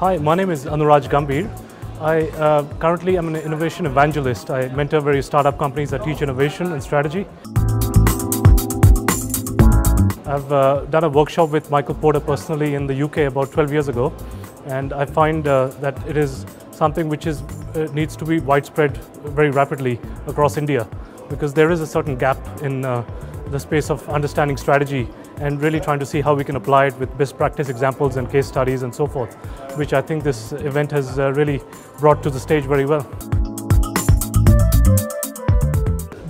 Hi, my name is Anuraj Gambhir. I currently am an innovation evangelist. I mentor various startup companies that teach innovation and strategy. I've done a workshop with Michael Porter personally in the UK about 12 years ago, and I find that it is something which needs to be widespread very rapidly across India, because there is a certain gap in the space of understanding strategy and really trying to see how we can apply it with best practice examples and case studies and so forth, which I think this event has really brought to the stage very well.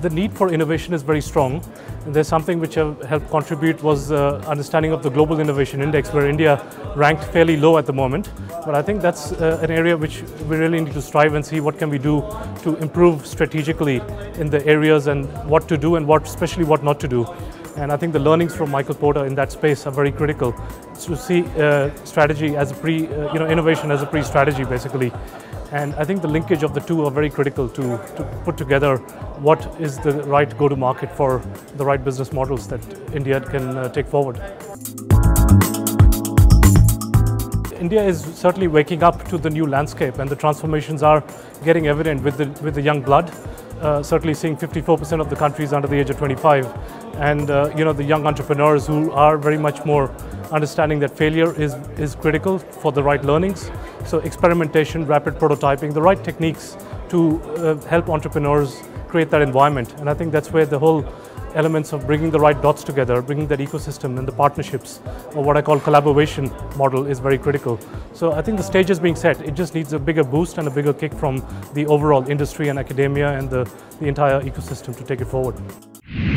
The need for innovation is very strong. There's something which helped contribute was understanding of the Global Innovation Index, where India ranked fairly low at the moment. But I think that's an area which we really need to strive and see what can we do to improve strategically in the areas and what to do and especially what not to do. And I think the learnings from Michael Porter in that space are very critical to see strategy as a innovation as a pre-strategy basically. And I think the linkage of the two are very critical to put together what is the right go-to-market for the right business models that India can take forward. India is certainly waking up to the new landscape, and the transformations are getting evident with the young blood. Certainly seeing 54% of the countries under the age of 25, and the young entrepreneurs who are very much more understanding that failure is critical for the right learnings. So experimentation, rapid prototyping, the right techniques to help entrepreneurs create that environment. And I think that's where the whole elements of bringing the right dots together, bringing that ecosystem and the partnerships, or what I call collaboration model, is very critical. So I think the stage is being set. It just needs a bigger boost and a bigger kick from the overall industry and academia and the entire ecosystem to take it forward.